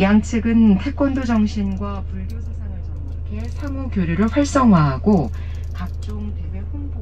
양측은 태권도 정신과 불교 사상을 접목해 상호 교류를 활성화하고 각종 대외 홍보